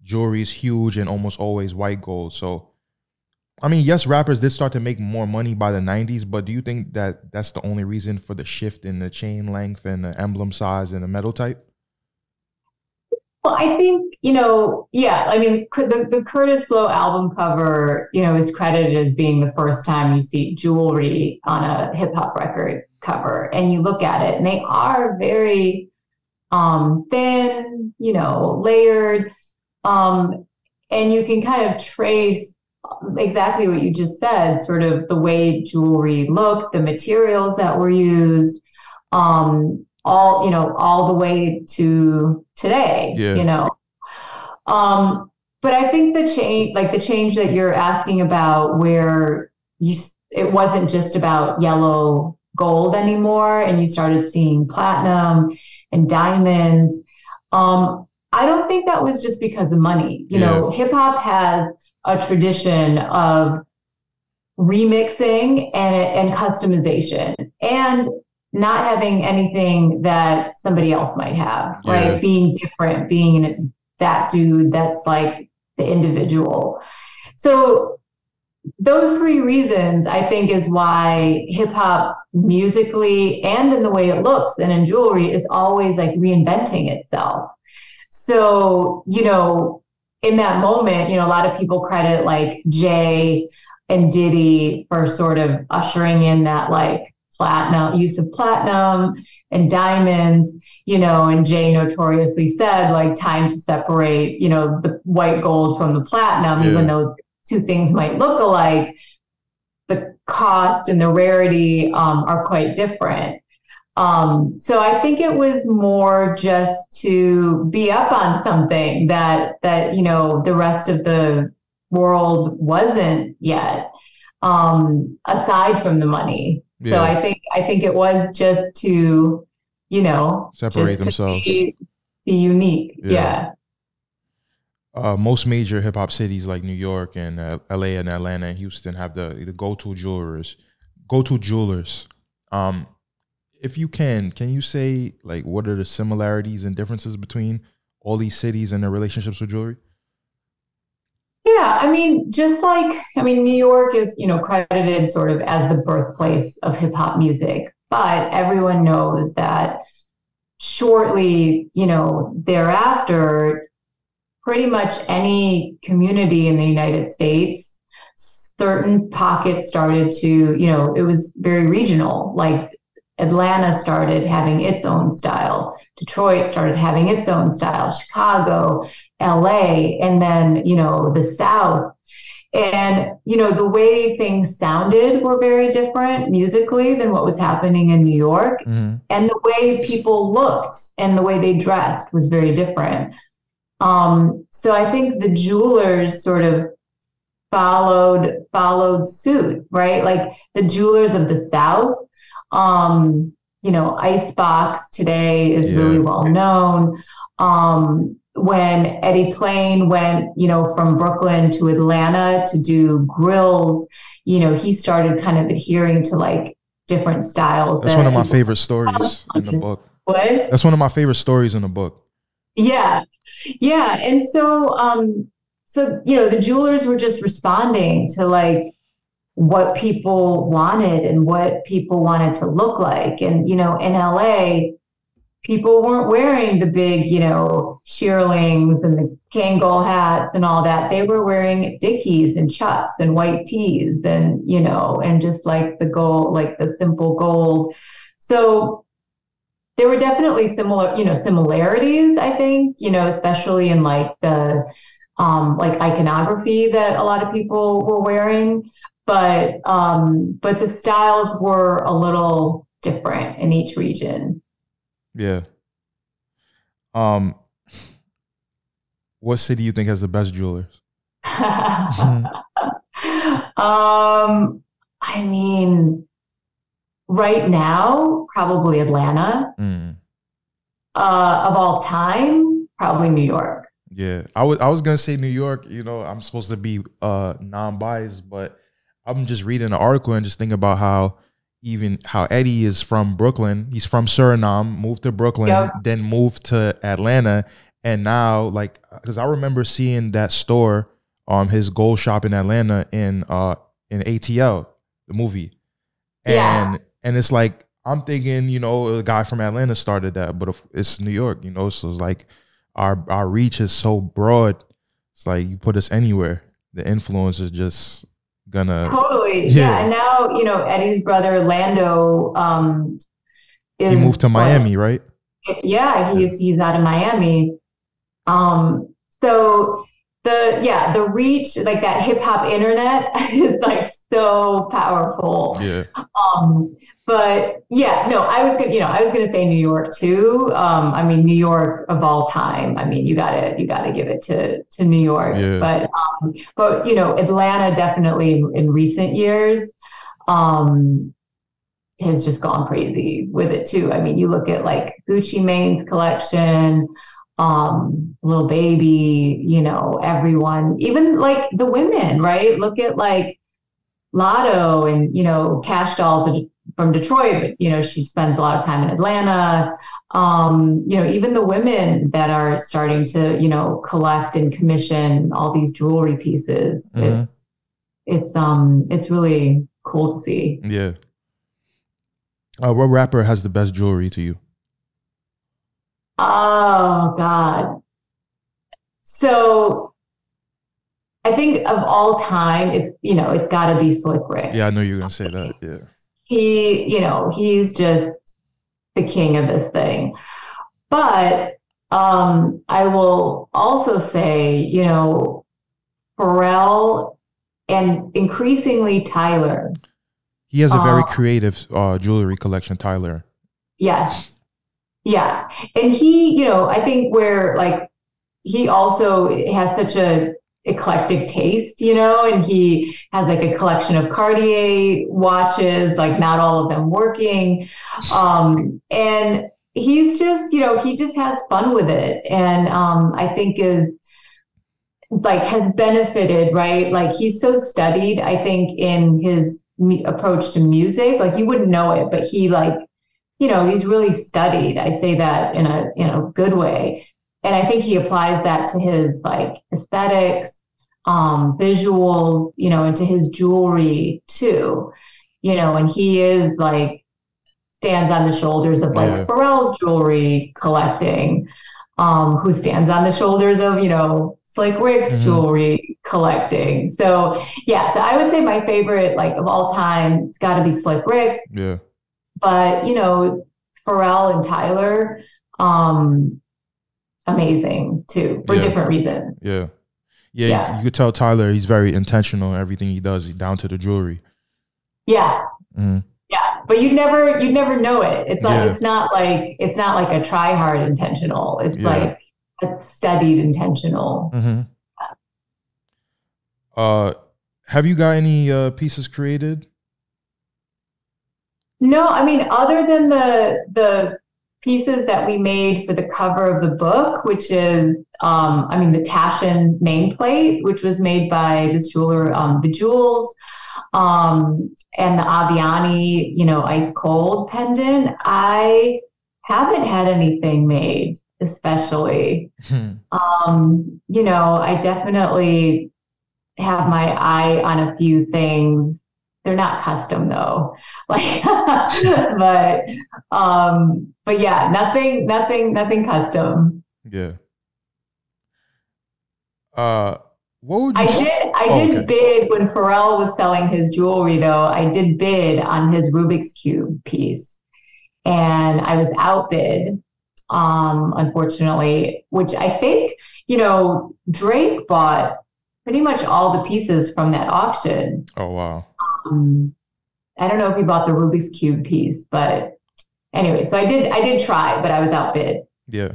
jewelry is huge and almost always white gold. So, I mean, yes, rappers did start to make more money by the nineties, but do you think that that's the only reason for the shift in the chain length and the emblem size and the metal type? Well, I think, you know, yeah, I mean, the, the Curtis Blow album cover, you know, is credited as being the first time you see jewelry on a hip hop record cover, and you look at it and they are very um, thin, you know, layered. Um, and you can kind of trace exactly what you just said, sort of the way jewelry looked, the materials that were used, um, all, you know, all the way to today, yeah. you know? Um, but I think the change, like the change that you're asking about, where you, it wasn't just about yellow gold anymore, and you started seeing platinum and diamonds. Um, I don't think that was just because of money. You yeah. know, hip hop has a tradition of remixing and, and customization, and not having anything that somebody else might have, right? Yeah. Being different, being that dude that's like the individual. So those three reasons, I think, is why hip hop musically and in the way it looks and in jewelry is always like reinventing itself. So, you know, in that moment, you know, a lot of people credit like Jay and Diddy for sort of ushering in that like platinum, use of platinum and diamonds, you know, and Jay notoriously said like time to separate, you know, the white gold from the platinum, yeah. even though two things might look alike, the cost and the rarity um, are quite different. Um, so I think it was more just to be up on something that, that, you know, the rest of the world wasn't yet, um, aside from the money. Yeah. So I think I think it was just to, you know, separate themselves, be, be unique. Yeah. yeah. Uh, most major hip hop cities like New York and uh, L A and Atlanta and Houston have the, the go to jewelers, go to jewelers. Um, if you can, can you say like what are the similarities and differences between all these cities and their relationships with jewelry? Yeah, I mean, just like, I mean, New York is, you know, credited sort of as the birthplace of hip hop music, but everyone knows that shortly, you know, thereafter, pretty much any community in the United States, certain pockets started to, you know, it was very regional. Like Atlanta started having its own style. Detroit started having its own style. Chicago, L A, and then, you know, the South. And, you know, the way things sounded were very different musically than what was happening in New York. Mm-hmm. And the way people looked and the way they dressed was very different. Um, so I think the jewelers sort of followed, followed suit, right? Like the jewelers of the South, um, you know, Icebox today is yeah. really well known. Um, when Eddie Plain went, you know, from Brooklyn to Atlanta to do grills, you know, he started kind of adhering to like different styles. That's that one of my favorite stories in the book. What? That's one of my favorite stories in the book. Yeah. Yeah. And so, um, so, you know, the jewelers were just responding to like what people wanted and what people wanted to look like. And, you know, in L A, people weren't wearing the big, you know, shearlings and the Kangol hats and all that. They were wearing Dickies and Chucks and white tees and, you know, and just like the gold, like the simple gold. So there were definitely similar, you know, similarities, I think, you know, especially in like the um, like iconography that a lot of people were wearing. But um, but the styles were a little different in each region. Yeah. Um, what city do you think has the best jewelers? um, I mean, right now, probably Atlanta. Mm. Uh, of all time, probably New York. Yeah, I was I was gonna say New York. You know, I'm supposed to be uh non-biased, but I'm just reading an article and just thinking about how. Even how Eddie is from Brooklyn. He's from Suriname, moved to Brooklyn, yep. then moved to Atlanta. And now, like, because I remember seeing that store, um, his gold shop in Atlanta in uh in A T L, the movie. And yeah. and it's like, I'm thinking, you know, a guy from Atlanta started that, but it's New York, you know, so it's like our our reach is so broad. It's like you put us anywhere. The influence is just gonna totally yeah. yeah and now, you know, Eddie's brother Lando um is, he moved to Miami, right? Yeah, he's he's out of Miami. Um so the yeah the reach, like that hip-hop internet is like so powerful. Yeah. Um but yeah, no, I was gonna, you know, I was gonna say New York too. um I mean, New York of all time. I mean, you gotta you gotta give it to to New York. Yeah. But um but you know, Atlanta definitely in, in recent years um has just gone crazy with it too. I mean, you look at like Gucci Mane's collection, um Lil Baby, you know, everyone, even like the women, right? Look at like Lotto and, you know, Cash Dolls from Detroit, but, you know, she spends a lot of time in Atlanta. Um, you know, even the women that are starting to, you know, collect and commission all these jewelry pieces. Mm-hmm. It's, it's, um, it's really cool to see. Yeah. Uh, what rapper has the best jewelry to you? Oh God. So I think of all time, it's, you know, it's got to be Slick Rick. Yeah, I know you're going to say that. Yeah. He, you know, he's just the king of this thing. But um, I will also say, you know, Pharrell and increasingly Tyler. He has a very um, creative uh, jewelry collection, Tyler. Yes. Yeah. And he, you know, I think where like he also has such a eclectic taste, you know, and he has like a collection of Cartier watches, like not all of them working. Um, and he's just, you know, he just has fun with it. And um, I think is like has benefited, right? Like he's so studied, I think, in his m- approach to music. Like you wouldn't know it, but he like, you know, he's really studied. I say that in a, you know, good way. And I think he applies that to his like aesthetics, um, visuals, you know, and to his jewelry too, you know, and he is like stands on the shoulders of like yeah. Pharrell's jewelry collecting, um, who stands on the shoulders of, you know, Slick Rick's mm-hmm. jewelry collecting. So yeah, so I would say my favorite like of all time, it's gotta be Slick Rick. Yeah. But you know, Pharrell and Tyler, um, amazing too for yeah. different reasons. Yeah. Yeah, yeah. You, you could tell Tyler, he's very intentional in everything he does, down to the jewelry. Yeah. Mm. Yeah, but you never you never know it. It's like yeah. it's not like it's not like a try hard intentional. It's yeah. like it's studied intentional. Mm-hmm. yeah. Uh, have you got any uh, pieces created? No, I mean, other than the the pieces that we made for the cover of the book, which is um, I mean the Tashin nameplate, which was made by this jeweler, um, Bejewels. Um, and the Aviani, you know, Ice Cold pendant. I haven't had anything made, especially. Hmm. Um, you know, I definitely have my eye on a few things. They're not custom though. Like, but, um, but yeah, nothing, nothing, nothing custom. Yeah. Uh, What would you I say? did. I oh, did okay. bid when Pharrell was selling his jewelry, though. I did bid on his Rubik's Cube piece, and I was outbid, um, unfortunately. Which I think, you know, Drake bought pretty much all the pieces from that auction. Oh wow! Um, I don't know if he bought the Rubik's Cube piece, but anyway, so I did. I did try, but I was outbid. Yeah.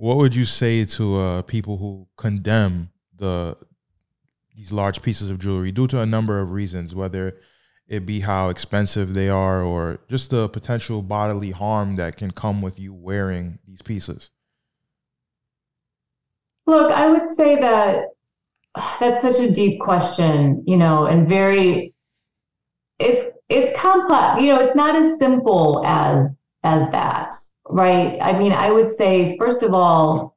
What would you say to uh, people who condemn the these large pieces of jewelry due to a number of reasons, whether it be how expensive they are or just the potential bodily harm that can come with you wearing these pieces? Look, I would say that that's such a deep question, you know, and very, it's, it's complex, you know, it's not as simple as, as that. Right. I mean, I would say, first of all,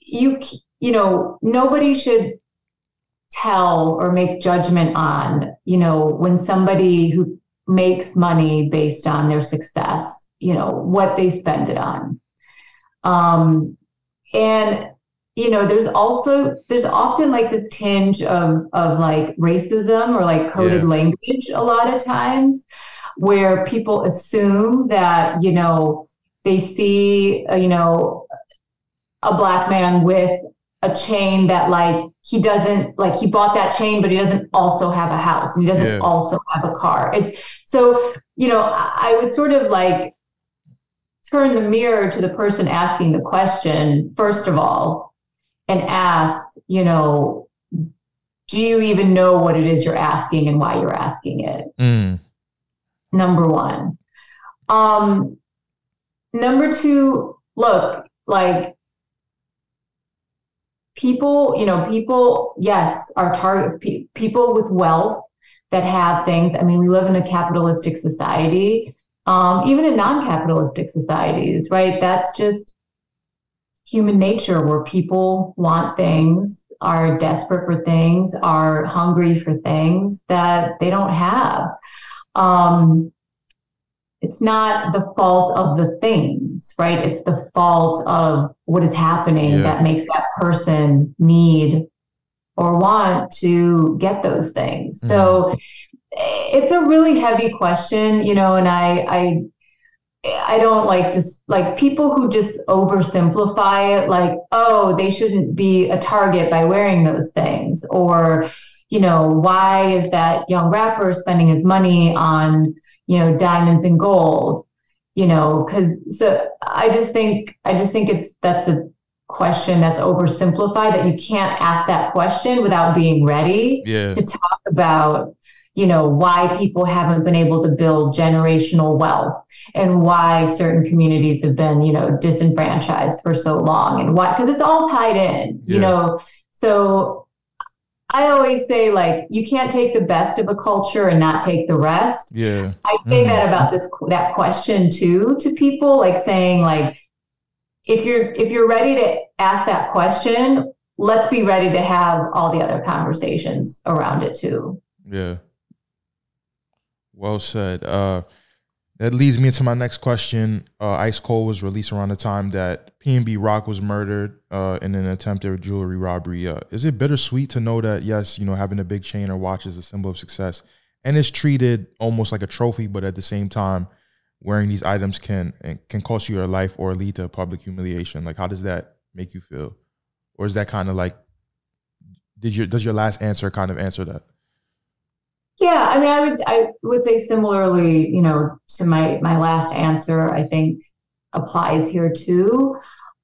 you, you know, nobody should tell or make judgment on, you know, when somebody who makes money based on their success, you know, what they spend it on. Um, and, you know, there's also, there's often like this tinge of, of like racism or like coded yeah. language a lot of times, where people assume that, you know, they see, uh, you know, a black man with a chain that like, he doesn't like, he bought that chain, but he doesn't also have a house and he doesn't yeah. also have a car. It's so, you know, I, I would sort of like turn the mirror to the person asking the question, first of all, and ask, you know, do you even know what it is you're asking and why you're asking it? Mm. Number one. Um, number two, look, like people, you know, people, yes, are target pe people with wealth that have things. I mean, we live in a capitalistic society, um, even in non-capitalistic societies, right? That's just human nature where people want things, are desperate for things, are hungry for things that they don't have. Um, it's not the fault of the things, right? It's the fault of what is happening yeah. that makes that person need or want to get those things. Mm. So it's a really heavy question, you know, and I, I, I don't like just like people who just oversimplify it, like, oh, they shouldn't be a target by wearing those things, or, you know, why is that young rapper spending his money on, you know, diamonds and gold, you know, because so I just think I just think it's that's a question that's oversimplified, that you can't ask that question without being ready yeah. to talk about, you know, why people haven't been able to build generational wealth and why certain communities have been, you know, disenfranchised for so long and why, because it's all tied in, yeah. you know, so. I always say, like, you can't take the best of a culture and not take the rest. Yeah, I say mm. that about this that question too to people, like saying, like, if you're if you're ready to ask that question, let's be ready to have all the other conversations around it too. Yeah. Well said. Uh, that leads me into my next question. Uh, Ice Cold was released around the time that P and B Rock was murdered uh, in an attempted jewelry robbery. Uh, is it bittersweet to know that, yes, you know, having a big chain or watch is a symbol of success and it's treated almost like a trophy, but at the same time, wearing these items can can cost you your life or lead to public humiliation? Like, how does that make you feel? Or is that kind of like, did your, does your last answer kind of answer that? Yeah, I mean, I would, I would say similarly, you know, to my, my last answer, I think applies here too.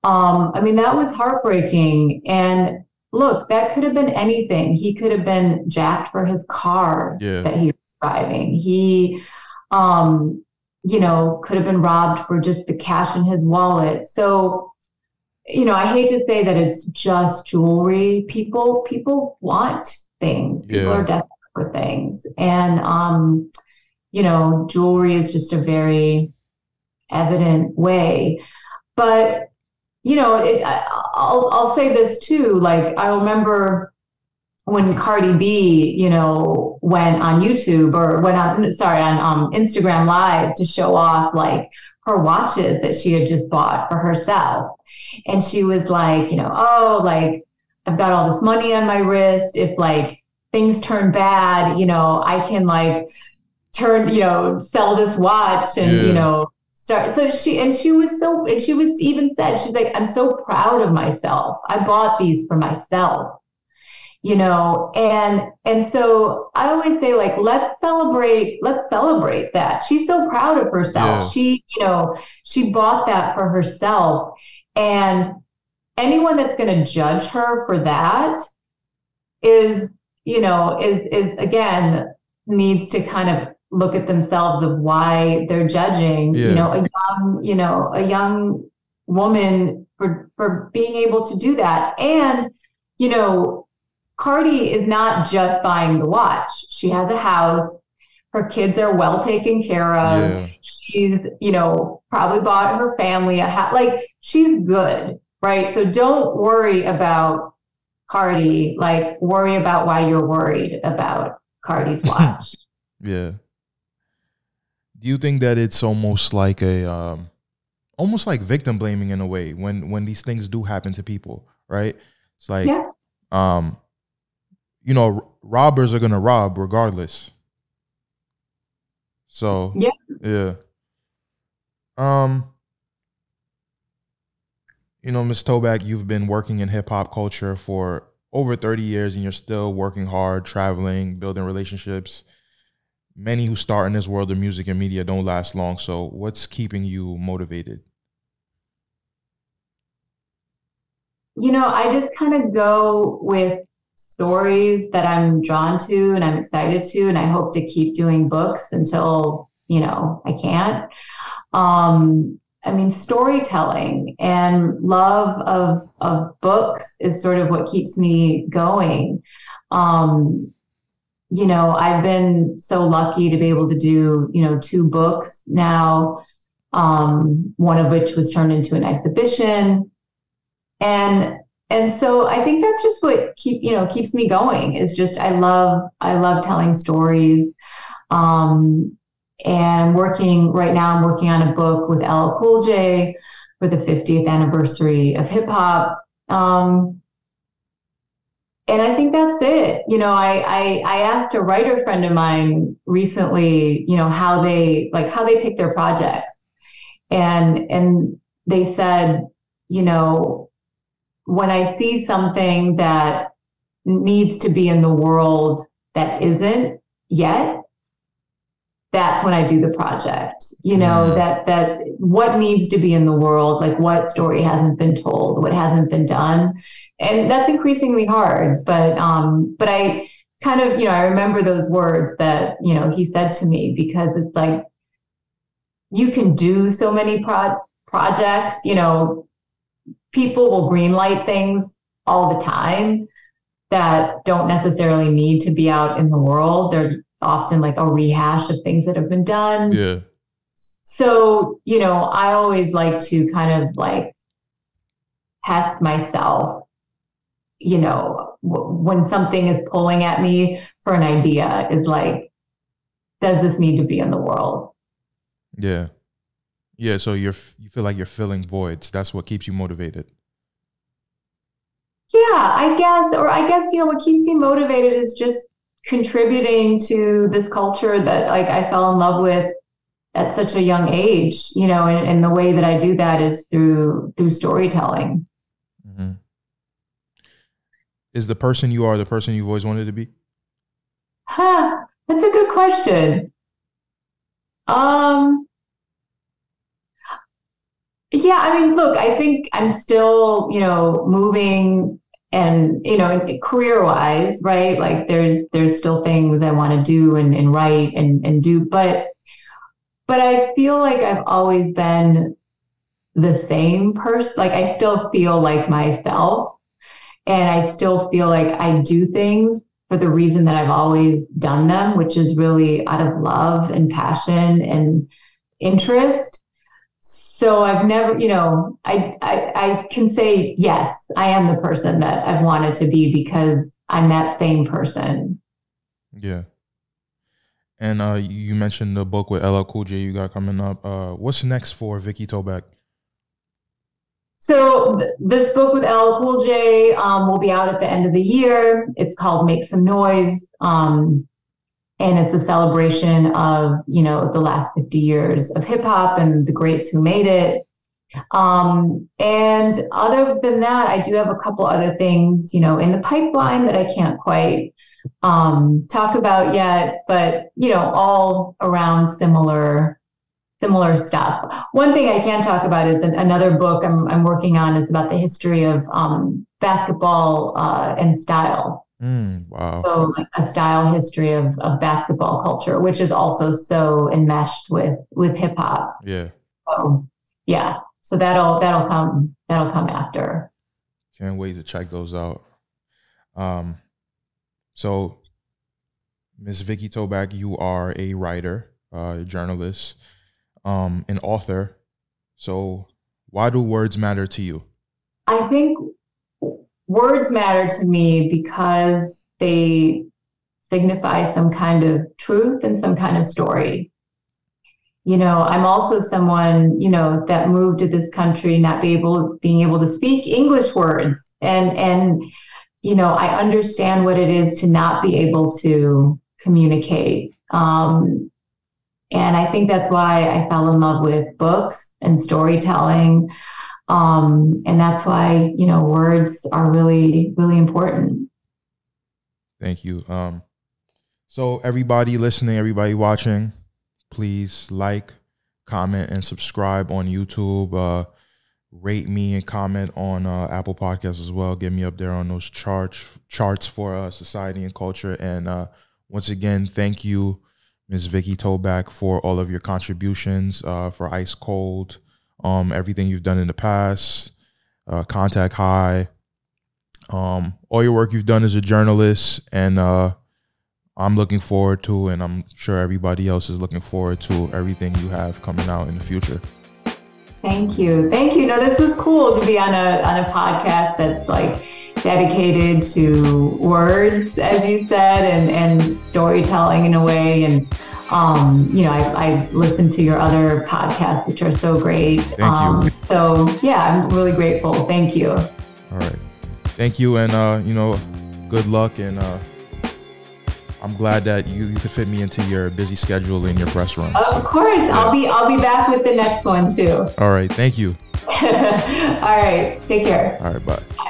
Um, I mean, that was heartbreaking. And look, that could have been anything. He could have been jacked for his car yeah. that he was driving. He, um, you know, could have been robbed for just the cash in his wallet. So, you know, I hate to say that it's just jewelry. People, people want things. Yeah. People are desperate for things. And, um, you know, jewelry is just a very evident way. But, you know, it, I, I'll, I'll say this too. Like, I remember when Cardi B, you know, went on YouTube or went on, sorry, on um, Instagram Live to show off like her watches that she had just bought for herself. And she was like, you know, oh, like I've got all this money on my wrist. If like things turn bad, you know, I can like turn, you know, sell this watch and, yeah. you know, So she, and she was so, and she was even said, she's like, I'm so proud of myself. I bought these for myself, you know? And, and so I always say like, let's celebrate, let's celebrate that. She's so proud of herself. Yeah. She, you know, she bought that for herself, and anyone that's going to judge her for that is, you know, is, is again, needs to kind of look at themselves of why they're judging, yeah. you know, a young, you know, a young woman for, for being able to do that. And, you know, Cardi is not just buying the watch. She has a house. Her kids are well taken care of. Yeah. She's, you know, probably bought her family a hat. Like, she's good. Right. So don't worry about Cardi, like worry about why you're worried about Cardi's watch. Yeah. Do you think that it's almost like a, um, almost like victim blaming in a way when, when these things do happen to people, right? It's like, yeah. um, you know, robbers are going to rob regardless. So, yeah. yeah. Um, you know, Miz Tobak, you've been working in hip hop culture for over thirty years and you're still working hard, traveling, building relationships. Many who start in this world of music and media don't last long. So what's keeping you motivated? You know, I just kind of go with stories that I'm drawn to and I'm excited to, and I hope to keep doing books until, you know, I can't. Um, I mean, storytelling and love of, of books is sort of what keeps me going. Um, You know, I've been so lucky to be able to do, you know, two books now, um, one of which was turned into an exhibition. And and so I think that's just what keep you know keeps me going is just I love I love telling stories. Um, and working right now, I'm working on a book with L L Cool J for the fiftieth anniversary of hip hop. Um, And I think that's it. You know, I, I I asked a writer friend of mine recently, you know, how they like how they pick their projects, and and they said, you know, when I see something that needs to be in the world that isn't yet, that's when I do the project. You know, mm-hmm. that that what needs to be in the world, like what story hasn't been told, what hasn't been done. And that's increasingly hard. But um, but I kind of, you know, I remember those words that, you know, he said to me, because it's like, you can do so many pro projects, you know, people will green light things all the time that don't necessarily need to be out in the world. They're often like a rehash of things that have been done. Yeah. So, you know, I always like to kind of like test myself, you know, w when something is pulling at me for an idea, is like, does this need to be in the world? Yeah. Yeah. So you're, you feel like you're filling voids. That's what keeps you motivated. Yeah, I guess. Or I guess, you know, what keeps me motivated is just contributing to this culture that like I fell in love with at such a young age, you know, and, and the way that I do that is through through storytelling. Is the person you are the person you've always wanted to be? Huh, that's a good question. Um, yeah, I mean, look, I think I'm still, you know, moving and, you know, career-wise, right? Like there's, there's still things I want to do and, and write and, and do, but, but I feel like I've always been the same person. Like I still feel like myself and I still feel like I do things for the reason that I've always done them, which is really out of love and passion and interest. So I've never, you know, I, I, I can say, yes, I am the person that I've wanted to be because I'm that same person. Yeah. And uh, you mentioned the book with L L Cool J you got coming up. Uh, what's next for Vikki Tobak? So th this book with L L Cool J um, will be out at the end of the year. It's called Make Some Noise. Um, and it's a celebration of, you know, the last fifty years of hip hop and the greats who made it. Um, and other than that, I do have a couple other things, you know, in the pipeline that I can't quite um, talk about yet, but, you know, all around similar similar stuff. One thing I can talk about is an, another book I'm, I'm working on is about the history of um, basketball uh, and style. Mm, wow. So like a style history of, of basketball culture, which is also so enmeshed with, with hip hop. Yeah. So, yeah. So that'll, that'll come, that'll come after. Can't wait to check those out. Um, so Miz Vikki Tobak, you are a writer, uh, a journalist, um an author. So why do words matter to you? I think words matter to me because they signify some kind of truth and some kind of story. You know, I'm also someone, you know, that moved to this country not be able being able to speak English words, and and you know, I understand what it is to not be able to communicate. Um And I think that's why I fell in love with books and storytelling. Um, and that's why, you know, words are really, really important. Thank you. Um, so everybody listening, everybody watching, please like, comment, and subscribe on YouTube. Uh, rate me and comment on uh, Apple Podcasts as well. Get me up there on those charts, charts for uh, society and culture. And uh, once again, thank you, Miz Vikki Tobak, for all of your contributions, uh, for Ice Cold, um, everything you've done in the past, uh, Contact High, um, all your work you've done as a journalist, and uh, I'm looking forward to, and I'm sure everybody else is looking forward to, everything you have coming out in the future. Thank you. Thank you. No, this was cool to be on a, on a podcast that's like dedicated to words, as you said, and, and storytelling in a way. And, um, you know, I, I listened to your other podcasts, which are so great. Thank um, you. So, yeah, I'm really grateful. Thank you. All right. Thank you. And, uh, you know, good luck. And uh, I'm glad that you, you could fit me into your busy schedule in your press run. Of course. Yeah. I'll be, I'll be back with the next one, too. All right. Thank you. All right. Take care. All right. Bye. Bye.